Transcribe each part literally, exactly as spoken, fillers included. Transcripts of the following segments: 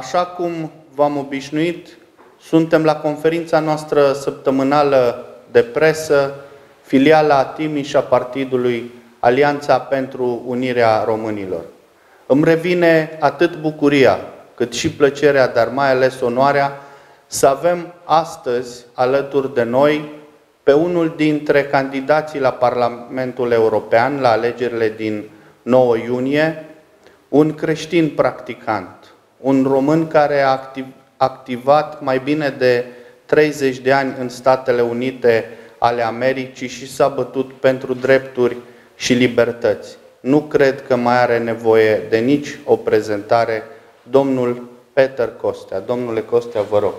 Așa cum v-am obișnuit, suntem la conferința noastră săptămânală de presă, filiala Timiș a Partidului Alianța pentru Unirea Românilor. Îmi revine atât bucuria, cât și plăcerea, dar mai ales onoarea, să avem astăzi alături de noi pe unul dintre candidații la Parlamentul European, la alegerile din nouă iunie, un creștin practicant, un român care a activ activat mai bine de treizeci de ani în Statele Unite ale Americii și s-a bătut pentru drepturi și libertăți. Nu cred că mai are nevoie de nici o prezentare, domnul Peter Costea. Domnule Costea, vă rog.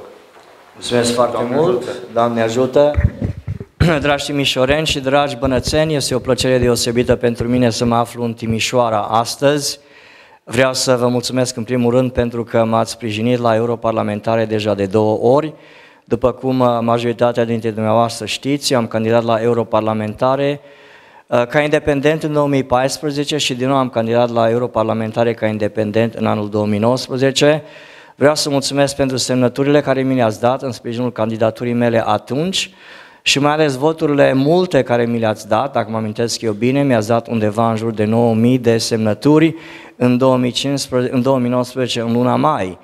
Mulțumesc foarte Doamne mult, ajută. Doamne ajută! Dragi timișoreni și dragi bănățeni, este o plăcere deosebită pentru mine să mă aflu în Timișoara astăzi. Vreau să vă mulțumesc în primul rând pentru că m-ați sprijinit la europarlamentare deja de două ori. După cum majoritatea dintre dumneavoastră știți, eu am candidat la europarlamentare ca independent în două mii paisprezece și din nou am candidat la europarlamentare ca independent în anul două mii nouăsprezece. Vreau să mulțumesc pentru semnăturile care mi le-ați dat în sprijinul candidaturii mele atunci și mai ales voturile multe care mi le-ați dat. Dacă mă amintesc eu bine, mi-ați dat undeva în jur de nouă mii de semnături în două mii cincisprezece, în două mii nouăsprezece, în luna mai.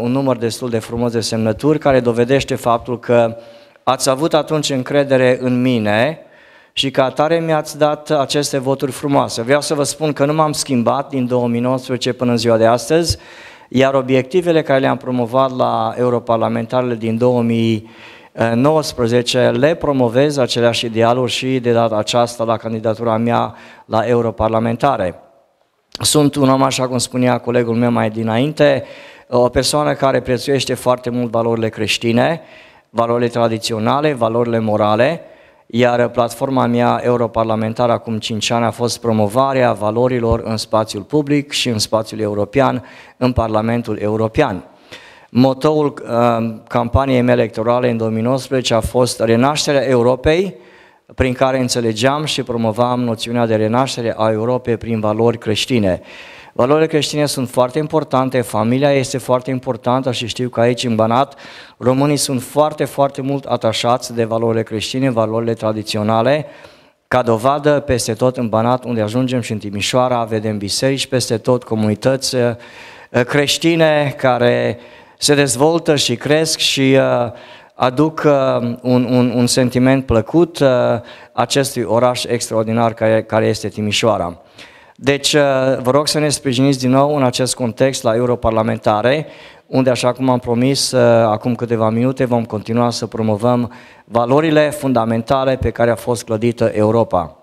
Un număr destul de frumos de semnături care dovedește faptul că ați avut atunci încredere în mine și ca atare mi-ați dat aceste voturi frumoase. Vreau să vă spun că nu m-am schimbat din două mii nouăsprezece până în ziua de astăzi, iar obiectivele care le-am promovat la europarlamentarele din două mii nouăsprezece le promovez, aceleași idealuri și de data aceasta la candidatura mea la europarlamentare. Sunt un om, așa cum spunea colegul meu mai dinainte, o persoană care prețuiește foarte mult valorile creștine, valorile tradiționale, valorile morale, iar platforma mea europarlamentară acum cinci ani a fost promovarea valorilor în spațiul public și în spațiul european, în Parlamentul European. Motoul uh, campaniei mele electorale în două mii nouăsprezece a fost Renașterea Europei, prin care înțelegeam și promovam noțiunea de renaștere a Europei prin valori creștine. Valorile creștine sunt foarte importante, familia este foarte importantă și știu că aici în Banat românii sunt foarte, foarte mult atașați de valorile creștine, valorile tradiționale. Ca dovadă, peste tot în Banat, unde ajungem și în Timișoara, vedem biserici, peste tot comunități creștine care se dezvoltă și cresc și aduc un, un, un sentiment plăcut acestui oraș extraordinar care, care este Timișoara. Deci vă rog să ne sprijiniți din nou în acest context la europarlamentare, unde, așa cum am promis acum câteva minute, vom continua să promovăm valorile fundamentale pe care a fost clădită Europa.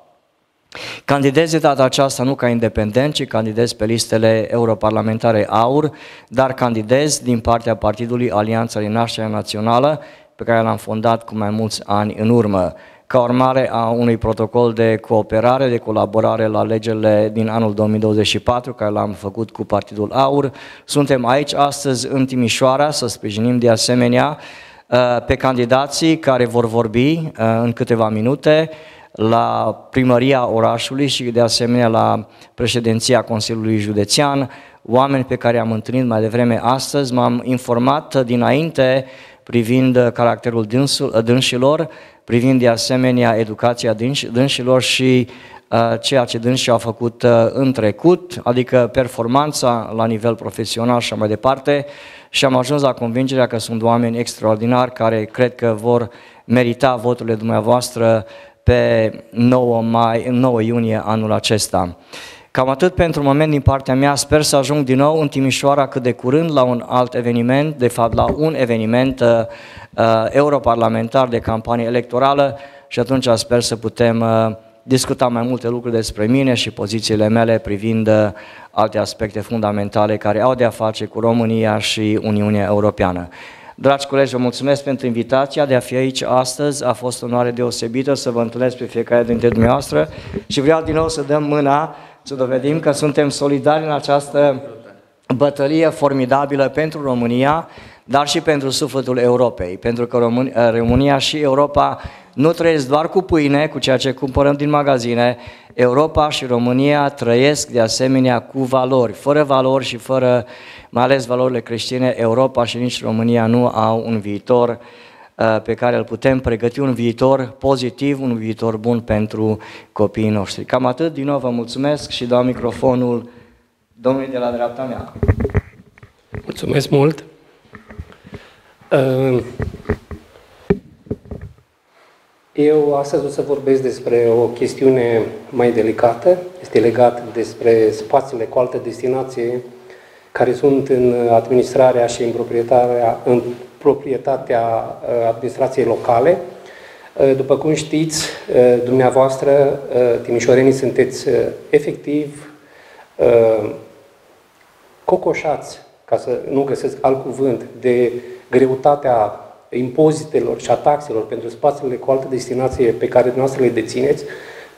Candidez de data aceasta nu ca independent, ci candidez pe listele europarlamentare A U R, dar candidez din partea Partidului Alianța Renașterea Națională, pe care l-am fondat cu mai mulți ani în urmă, ca urmare a unui protocol de cooperare, de colaborare la alegerile din anul două mii douăzeci și patru, care l-am făcut cu Partidul A U R. Suntem aici astăzi în Timișoara să sprijinim de asemenea pe candidații care vor vorbi în câteva minute la primăria orașului și de asemenea la președinția Consiliului Județean, oameni pe care am întâlnit mai devreme astăzi. M-am informat dinainte privind caracterul dânșilor, privind de asemenea educația dânșilor și uh, ceea ce dânșii au făcut uh, în trecut, adică performanța la nivel profesional și mai departe, și am ajuns la convingerea că sunt oameni extraordinari care cred că vor merita voturile dumneavoastră pe nouă iunie anul acesta. Cam atât pentru moment din partea mea, sper să ajung din nou în Timișoara cât de curând la un alt eveniment, de fapt la un eveniment uh, uh, europarlamentar de campanie electorală, și atunci sper să putem uh, discuta mai multe lucruri despre mine și pozițiile mele privind uh, alte aspecte fundamentale care au de a face cu România și Uniunea Europeană. Dragi colegi, vă mulțumesc pentru invitația de a fi aici astăzi, a fost o onoare deosebită să vă întâlnesc pe fiecare dintre dumneavoastră și vreau din nou să dăm mâna, să dovedim că suntem solidari în această bătălie formidabilă pentru România, dar și pentru sufletul Europei, pentru că România și Europa nu trăiesc doar cu pâine, cu ceea ce cumpărăm din magazine. Europa și România trăiesc de asemenea cu valori. Fără valori și fără, mai ales valorile creștine, Europa și nici România nu au un viitor pe care îl putem pregăti, un viitor pozitiv, un viitor bun pentru copiii noștri. Cam atât, din nou vă mulțumesc și dau microfonul domnului de la dreapta mea. Mulțumesc mult! Eu astăzi o să vorbesc despre o chestiune mai delicată, este legat despre spațiile cu altă destinație care sunt în administrarea și în proprietatea, în proprietatea administrației locale. După cum știți, dumneavoastră, timișorenii, sunteți efectiv cocoșați, ca să nu găsesc alt cuvânt, de greutatea impozitelor și a taxelor pentru spațiile cu altă destinație pe care dumneavoastră le dețineți,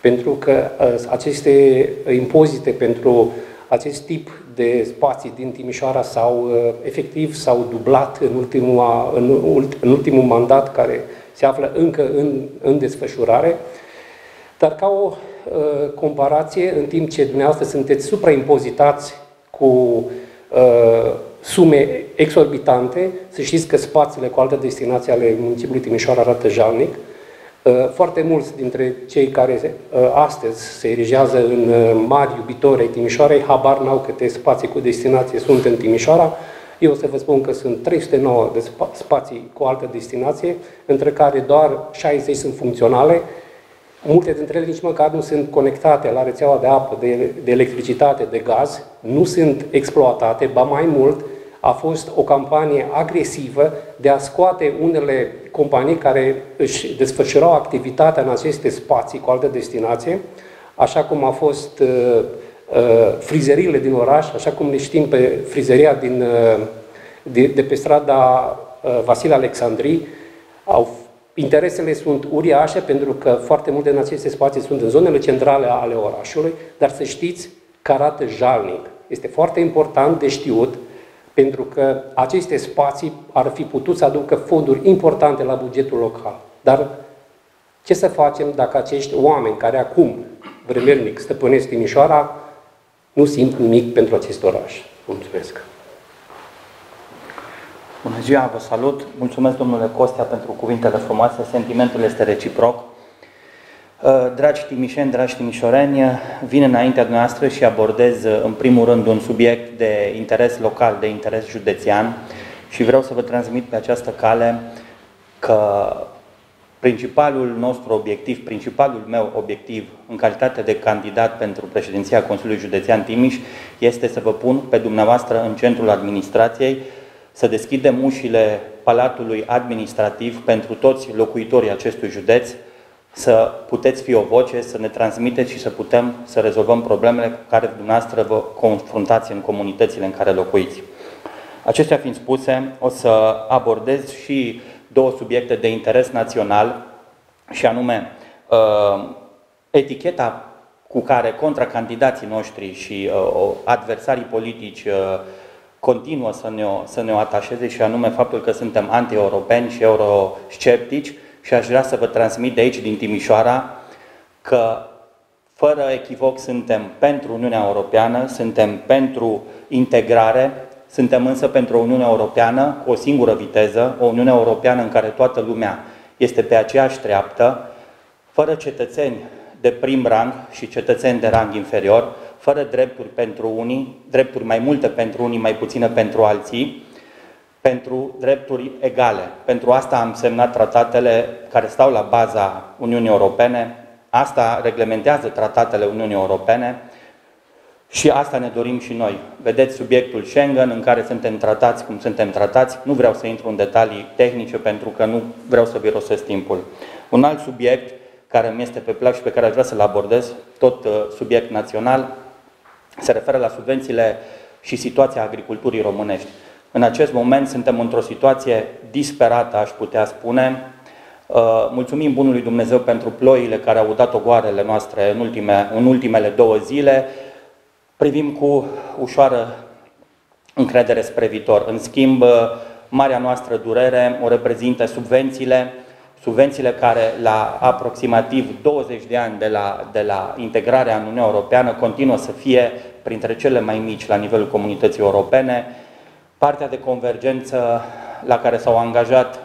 pentru că aceste impozite pentru acest tip de spații din Timișoara s-au efectiv s-au dublat în ultimul, în ultimul mandat care se află încă în, în desfășurare. Dar ca o uh, comparație, în timp ce dumneavoastră sunteți supraimpozitați cu uh, sume exorbitante, să știți că spațiile cu altă destinație ale municipiului Timișoara arată jalnic. Foarte mulți dintre cei care astăzi se erigează în mari iubitori ai Timișoarei habar n-au câte spații cu destinație sunt în Timișoara. Eu o să vă spun că sunt trei sute nouă de spa spații cu altă destinație, între care doar șaizeci sunt funcționale. Multe dintre ele nici măcar nu sunt conectate la rețeaua de apă, de, de electricitate, de gaz, nu sunt exploatate, ba mai mult, a fost o campanie agresivă de a scoate unele companii care își desfășurau activitatea în aceste spații cu altă destinație, așa cum a fost uh, uh, frizeriile din oraș, așa cum le știm pe frizeria din, uh, de, de pe strada uh, Vasile Alexandrii. Au, interesele sunt uriașe pentru că foarte multe din aceste spații sunt în zonele centrale ale orașului, dar să știți că arată jalnic. Este foarte important de știut, pentru că aceste spații ar fi putut să aducă fonduri importante la bugetul local. Dar ce să facem dacă acești oameni care acum, vremelnic, stăpânesc Timișoara, nu simt nimic pentru acest oraș? Mulțumesc! Bună ziua, vă salut! Mulțumesc, domnule Costea, pentru cuvintele frumoase. Sentimentul este reciproc. Dragi timișeni, dragi timișoreni, vin înaintea noastră și abordez în primul rând un subiect de interes local, de interes județean și vreau să vă transmit pe această cale că principalul nostru obiectiv, principalul meu obiectiv în calitate de candidat pentru președinția Consiliului Județean Timiș este să vă pun pe dumneavoastră în centrul administrației, să deschidem ușile Palatului Administrativ pentru toți locuitorii acestui județ, să puteți fi o voce, să ne transmiteți și să putem să rezolvăm problemele cu care dumneavoastră vă confruntați în comunitățile în care locuiți. Acestea fiind spuse, o să abordez și două subiecte de interes național, și anume eticheta cu care contracandidații noștri și adversarii politici continuă să ne, să ne atașeze, și anume faptul că suntem anti-europeni și eurosceptici. Și aș vrea să vă transmit de aici, din Timișoara, că fără echivoc suntem pentru Uniunea Europeană, suntem pentru integrare, suntem însă pentru o Uniune Europeană cu o singură viteză, o Uniune Europeană în care toată lumea este pe aceeași treaptă, fără cetățeni de prim rang și cetățeni de rang inferior, fără drepturi pentru unii, drepturi mai multe pentru unii, mai puține pentru alții, pentru drepturi egale. Pentru asta am semnat tratatele care stau la baza Uniunii Europene, asta reglementează tratatele Uniunii Europene și asta ne dorim și noi. Vedeți subiectul Schengen, în care suntem tratați cum suntem tratați. Nu vreau să intru în detalii tehnice pentru că nu vreau să virosesc timpul. Un alt subiect care mi este pe plac și pe care aș vrea să-l abordez, tot subiect național, se referă la subvențiile și situația agriculturii românești. În acest moment suntem într-o situație disperată, aș putea spune. Mulțumim bunului Dumnezeu pentru ploile care au dat ogoarele noastre în, ultime, în ultimele două zile. Privim cu ușoară încredere spre viitor. În schimb, marea noastră durere o reprezintă subvențiile, subvențiile care la aproximativ douăzeci de ani de la, de la integrarea în Uniunea Europeană continuă să fie printre cele mai mici la nivelul comunității europene. Partea de convergență la care s-au angajat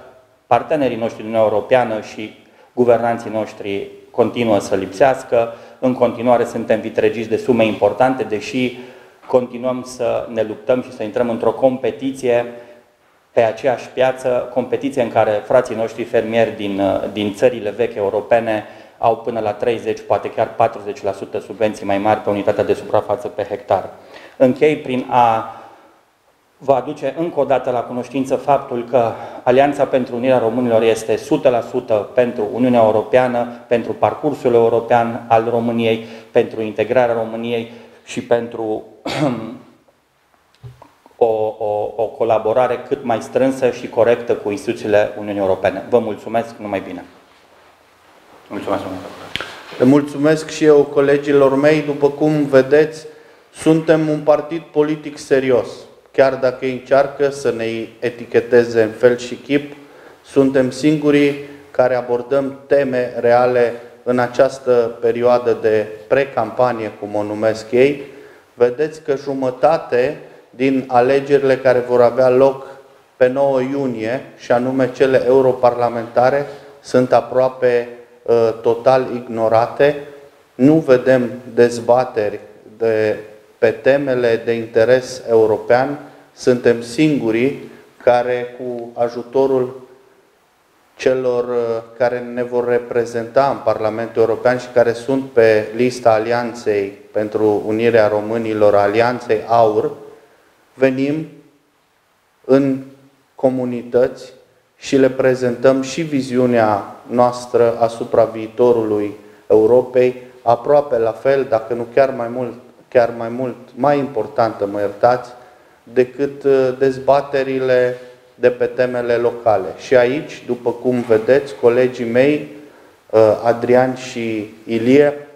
partenerii noștri din Uniunea Europeană și guvernanții noștri continuă să lipsească. În continuare suntem vitregiți de sume importante, deși continuăm să ne luptăm și să intrăm într-o competiție pe aceeași piață, competiție în care frații noștri fermieri din, din țările vechi europene au până la treizeci, poate chiar patruzeci la sută subvenții mai mari pe unitatea de suprafață pe hectar. Închei prin a vă aduce încă o dată la cunoștință faptul că Alianța pentru Unirea Românilor este o sută la sută pentru Uniunea Europeană, pentru parcursul european al României, pentru integrarea României și pentru o, o, o colaborare cât mai strânsă și corectă cu instituțiile Uniunii Europene. Vă mulțumesc, numai bine! Mulțumesc, le mulțumesc și eu colegilor mei. După cum vedeți, suntem un partid politic serios. Chiar dacă încearcă să ne eticheteze în fel și chip, suntem singurii care abordăm teme reale în această perioadă de precampanie, cum o numesc ei. Vedeți că jumătate din alegerile care vor avea loc pe nouă iunie, și anume cele europarlamentare, sunt aproape uh, total ignorate. Nu vedem dezbateri de pe temele de interes european. Suntem singurii care, cu ajutorul celor care ne vor reprezenta în Parlamentul European și care sunt pe lista Alianței pentru Unirea Românilor, Alianței A U R, venim în comunități și le prezentăm și viziunea noastră asupra viitorului Europei, aproape la fel, dacă nu chiar mai mult, chiar mai mult, mai importantă, mă iertați, decât dezbaterile de pe temele locale. Și aici, după cum vedeți, colegii mei, Adrian și Ilie,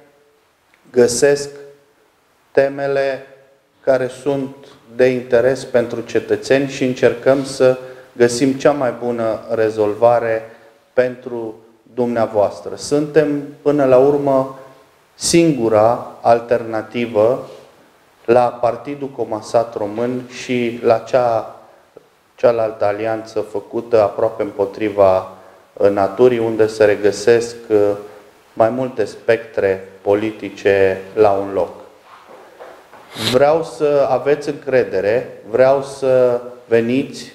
găsesc temele care sunt de interes pentru cetățeni și încercăm să găsim cea mai bună rezolvare pentru dumneavoastră. Suntem, până la urmă, singura alternativă la Partidul Comasat Român și la cea, cealaltă alianță făcută aproape împotriva naturii, unde se regăsesc mai multe spectre politice la un loc. Vreau să aveți încredere, vreau să veniți,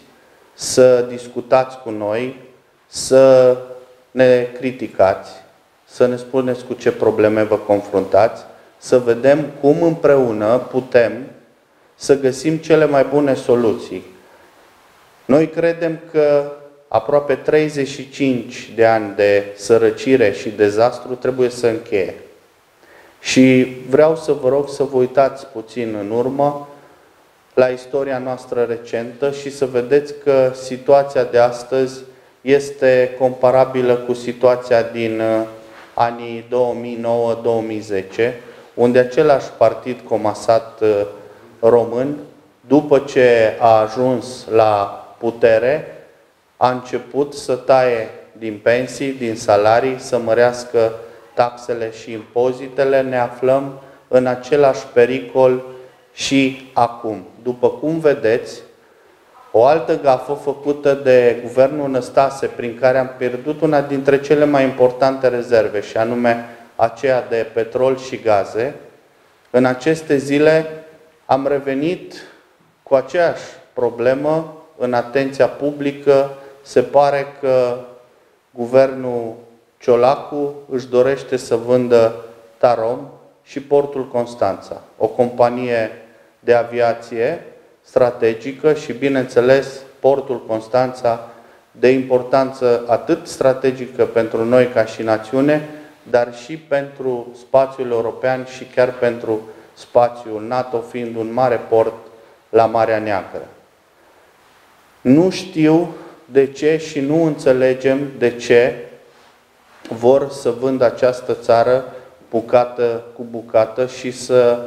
să discutați cu noi, să ne criticați, să ne spuneți cu ce probleme vă confruntați, să vedem cum împreună putem să găsim cele mai bune soluții. Noi credem că aproape treizeci și cinci de ani de sărăcire și dezastru trebuie să încheie. Și vreau să vă rog să vă uitați puțin în urmă la istoria noastră recentă și să vedeți că situația de astăzi este comparabilă cu situația din anii două mii nouă două mii zece, unde același partid comasat român, după ce a ajuns la putere, a început să taie din pensii, din salarii, să mărească taxele și impozitele. Ne aflăm în același pericol și acum. După cum vedeți, o altă gafă făcută de guvernul Năstase, prin care am pierdut una dintre cele mai importante rezerve, și anume aceea de petrol și gaze, în aceste zile am revenit cu aceeași problemă în atenția publică. Se pare că guvernul Ciolacu își dorește să vândă Tarom și Portul Constanța, o companie de aviație strategică și, bineînțeles, Portul Constanța, de importanță atât strategică pentru noi ca și națiune, dar și pentru spațiul european și chiar pentru spațiul NATO, fiind un mare port la Marea Neagră. Nu știu de ce și nu înțelegem de ce vor să vândă această țară bucată cu bucată și să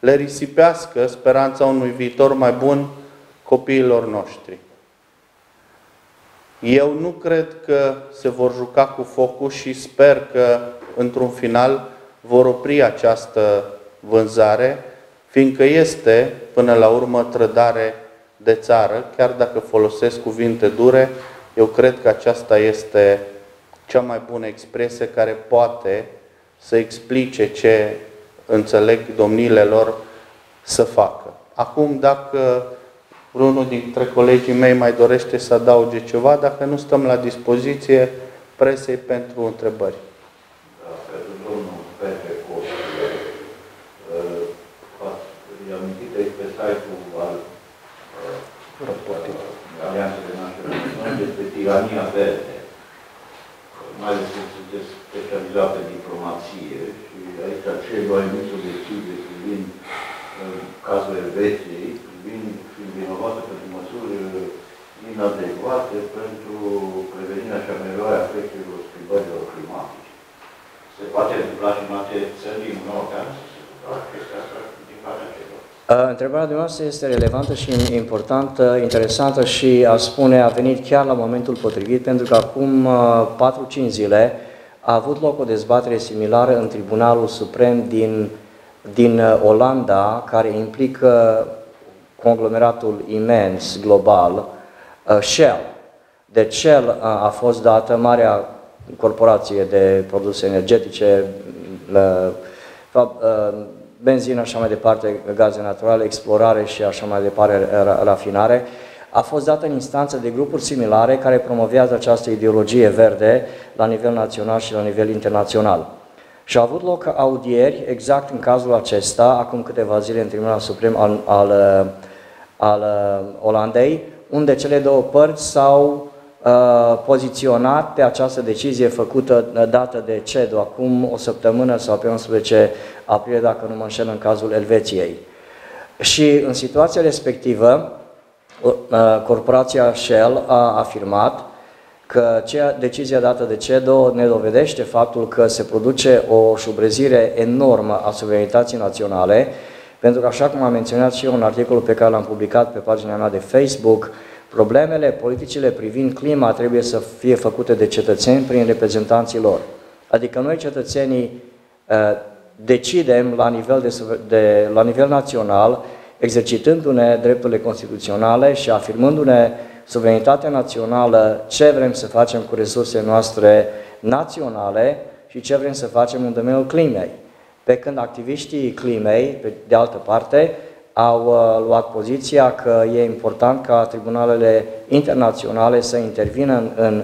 le risipească speranța unui viitor mai bun copiilor noștri. Eu nu cred că se vor juca cu focul și sper că, într-un final, vor opri această vânzare, fiindcă este, până la urmă, trădare de țară. Chiar dacă folosesc cuvinte dure, eu cred că aceasta este cea mai bună expresie care poate să explice ce înțeleg domniile lor să facă. Acum, dacă vreunul dintre colegii mei mai dorește să adauge ceva, dacă nu, stăm la dispoziție presei pentru întrebări. Da, pentru domnul Peter Costea, îi amintiți pe site-ul al Alianței pentru Unirea Românilor despre tirania verde, mai ales cum sunteți specializat în diplomație și aici cei mai mici obiective privind cazul Elveției, fiind vinovată pentru măsuri inadecvate pentru prevenirea și ameliorarea efectelor schimbărilor climatice. Se poate întâmpla și în alte țări din Uniunea să se întâmple chestia asta din partea celor. Întrebarea dumneavoastră este relevantă și importantă, interesantă și, a spune, a venit chiar la momentul potrivit, pentru că acum patru-cinci zile a avut loc o dezbatere similară în Tribunalul Suprem din, din Olanda, care implică conglomeratul imens, global, Shell. De Shell a fost dată, marea corporație de produse energetice, benzină, așa mai departe, gaze naturale, explorare și așa mai departe, rafinare, a fost dată în instanță de grupuri similare care promovează această ideologie verde la nivel național și la nivel internațional. Și au avut loc audieri, exact în cazul acesta, acum câteva zile în Tribunalul Suprem al, al, al Olandei, unde cele două părți s-au uh, poziționat pe această decizie făcută, dată de CEDO, acum o săptămână sau pe unsprezece aprilie, dacă nu mă înșel, în cazul Elveției. Și în situația respectivă, uh, corporația Shell a afirmat că cea, decizia dată de CEDO ne dovedește faptul că se produce o șubrezire enormă a suveranității naționale, pentru că, așa cum am menționat și eu în articolul pe care l-am publicat pe pagina mea de Facebook, problemele, politicile privind clima trebuie să fie făcute de cetățeni prin reprezentanții lor. Adică noi, cetățenii, decidem la nivel, de, de, la nivel național, exercitându-ne drepturile constituționale și afirmându-ne suveranitatea națională, ce vrem să facem cu resursele noastre naționale și ce vrem să facem în domeniul climei. Pe când activiștii climei, de altă parte, au uh, luat poziția că e important ca tribunalele internaționale să intervină în, în,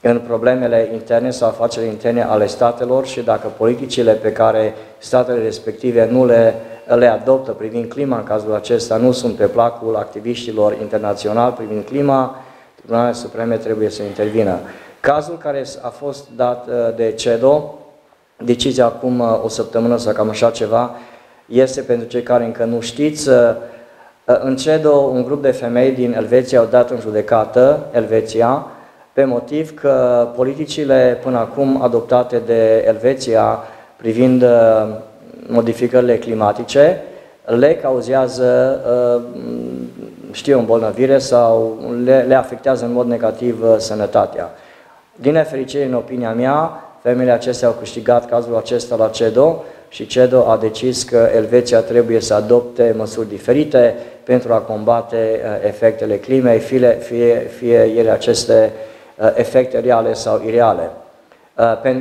în problemele interne sau afaceri interne ale statelor și dacă politicile pe care statele respective nu le le adoptă privind clima, în cazul acesta, nu sunt pe placul activiștilor internaționali privind clima, Tribunalele Supreme trebuie să intervină. Cazul care a fost dat de CEDO, decizia acum o săptămână sau cam așa ceva, este, pentru cei care încă nu știți, în CEDO un grup de femei din Elveția au dat în judecată Elveția pe motiv că politicile până acum adoptate de Elveția privind modificările climatice le cauzează, știu, îmbolnăvire sau le, le afectează în mod negativ sănătatea. Din nefericire, în opinia mea, femeile acestea au câștigat cazul acesta la CEDO și CEDO a decis că Elveția trebuie să adopte măsuri diferite pentru a combate efectele climei, fie, fie, fie ele aceste efecte reale sau ireale.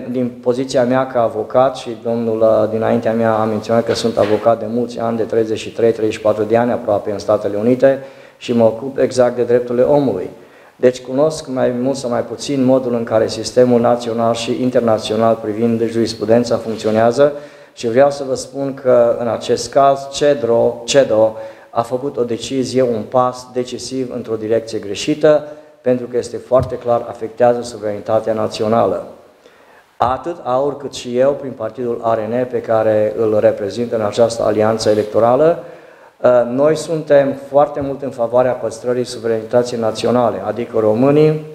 Din poziția mea ca avocat, și domnul dinaintea mea a menționat că sunt avocat de mulți ani, de treizeci și trei treizeci și patru de ani aproape, în Statele Unite, și mă ocup exact de drepturile omului. Deci cunosc mai mult sau mai puțin modul în care sistemul național și internațional privind jurisprudența funcționează și vreau să vă spun că în acest caz CEDO, CEDO a făcut o decizie, un pas decisiv într-o direcție greșită, pentru că este foarte clar, afectează suveranitatea națională. Atât AUR cât și eu, prin partidul A R N pe care îl reprezint în această alianță electorală, noi suntem foarte mult în favoarea păstrării suveranității naționale, adică românii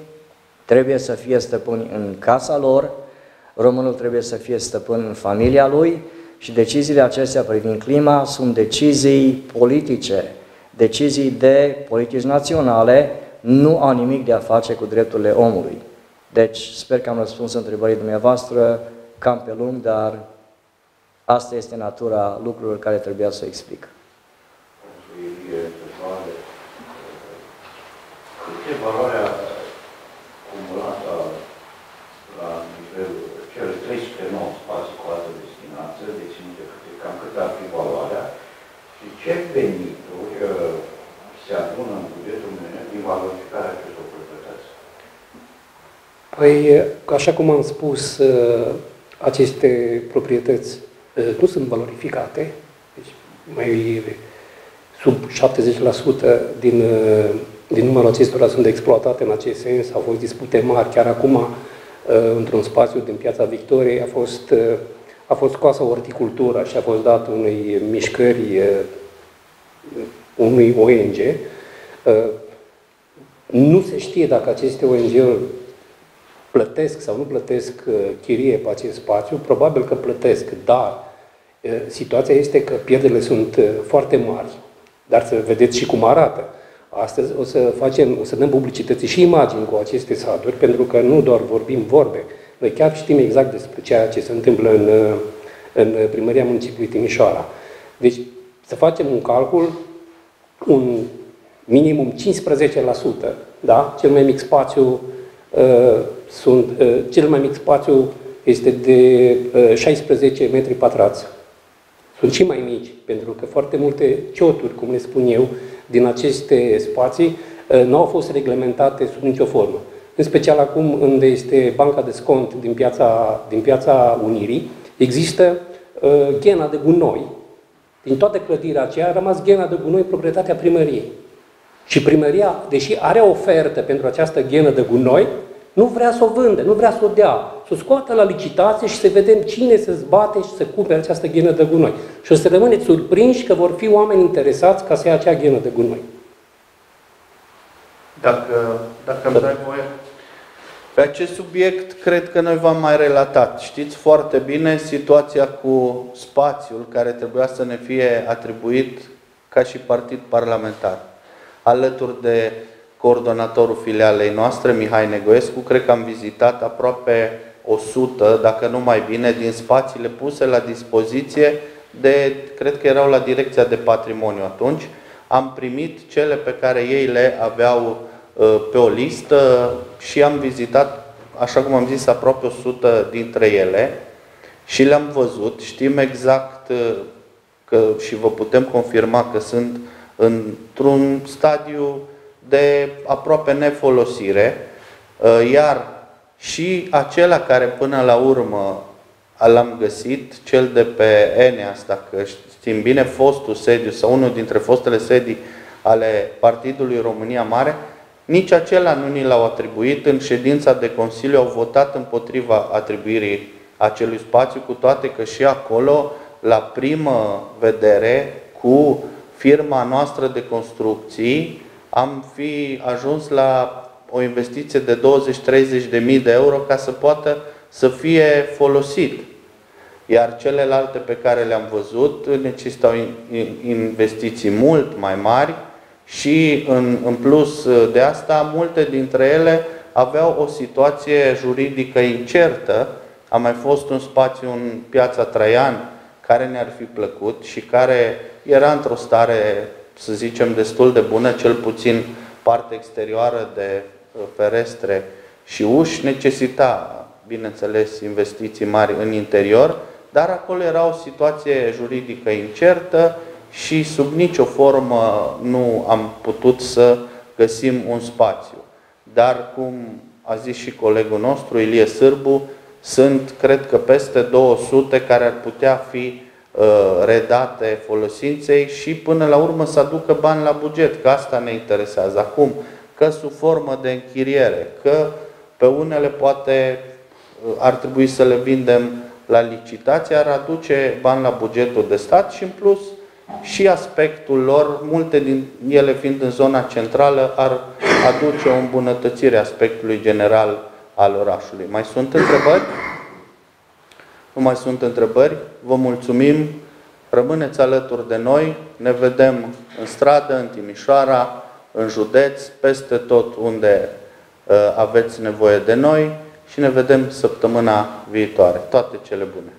trebuie să fie stăpâni în casa lor, românul trebuie să fie stăpân în familia lui și deciziile acestea privind clima sunt decizii politice, decizii de politici naționale, nu au nimic de a face cu drepturile omului. Deci, sper că am răspuns întrebării dumneavoastră, cam pe lung, dar asta este natura lucrurilor care trebuia să o explic. Ce valoarea cumulată la nivelul cele trei sute nouă spații cu altă destinație, deținute cam cât ar fi valoarea, și ce venituri se adună în bugetul meu din valorificarea acestor proprietăți? Păi, așa cum am spus, aceste proprietăți nu sunt valorificate, deci mai sub șaptezeci la sută din din numărul acestora sunt exploatate în acest sens, au fost dispute mari. Chiar acum, într-un spațiu din Piața Victoriei, a fost, a fost scoasă horticultura și a fost dat unei mișcări, unui O N G. Nu se știe dacă aceste O N G-uri plătesc sau nu plătesc chirie pe acest spațiu. Probabil că plătesc, dar situația este că pierderile sunt foarte mari. Dar să vedeți și cum arată. Astăzi o să facem, o să dăm publicității și imagini cu aceste saturi, pentru că nu doar vorbim vorbe. Noi chiar știm exact despre ceea ce se întâmplă în, în Primăria Municipiului Timișoara. Deci să facem un calcul, un minimum cincisprezece la sută, da? Cel mai mic spațiu uh, sunt, uh, cel mai mic spațiu este de uh, șaisprezece metri pătrați. Sunt și mai mici, pentru că foarte multe cioturi, cum le spun eu, din aceste spații nu au fost reglementate sub nicio formă. În special acum, unde este banca de scont din piața, din Piața Unirii, există uh, ghena de gunoi. Din toată clădirea aceea a rămas ghena de gunoi, proprietatea primăriei. Și primăria, deși are ofertă pentru această ghenă de gunoi, nu vrea să o vândă, nu vrea să o dea. Să o scoată la licitație și să vedem cine se zbate și să cumpere această ghenă de gunoi. Și o să rămâneți surprinși că vor fi oameni interesați ca să ia acea ghenă de gunoi. Dacă, dacă îmi dai voie, pe acest subiect cred că noi v-am mai relatat. Știți foarte bine situația cu spațiul care trebuia să ne fie atribuit ca și partid parlamentar. Alături de coordonatorul filialei noastre, Mihai Negoescu, cred că am vizitat aproape o sută, dacă nu mai bine, din spațiile puse la dispoziție de, cred că erau la Direcția de Patrimoniu atunci. Am primit cele pe care ei le aveau pe o listă și am vizitat, așa cum am zis, aproape o sută dintre ele și le-am văzut. Știm exact că, și vă putem confirma că sunt într-un stadiu de aproape nefolosire, iar și acela care până la urmă l-am găsit, cel de pe Eneas, dacă știm bine, fostul sediu sau unul dintre fostele sedii ale Partidului România Mare, nici acela nu ni l-au atribuit. În ședința de Consiliu au votat împotriva atribuirii acelui spațiu, cu toate că și acolo, la primă vedere, cu firma noastră de construcții, am fi ajuns la o investiție de douăzeci-treizeci de mii de euro ca să poată să fie folosit. Iar celelalte pe care le-am văzut necesitau investiții mult mai mari și în, în plus de asta, multe dintre ele aveau o situație juridică incertă. A mai fost un spațiu în Piața Traian care ne-ar fi plăcut și care era într-o stare, să zicem, destul de bună, cel puțin partea exterioară de ferestre și uși, necesita, bineînțeles, investiții mari în interior, dar acolo era o situație juridică incertă și sub nicio formă nu am putut să găsim un spațiu. Dar, cum a zis și colegul nostru, Ilie Sârbu, sunt, cred că, peste două sute care ar putea fi redate folosinței și până la urmă să aducă bani la buget, că asta ne interesează acum, că sub formă de închiriere, că pe unele poate ar trebui să le vindem la licitație, ar aduce bani la bugetul de stat și în plus și aspectul lor, multe din ele fiind în zona centrală, ar aduce o îmbunătățire aspectului general al orașului. Mai sunt întrebări? Nu mai sunt întrebări, vă mulțumim, rămâneți alături de noi, ne vedem în stradă, în Timișoara, în județ, peste tot unde aveți nevoie de noi și ne vedem săptămâna viitoare. Toate cele bune!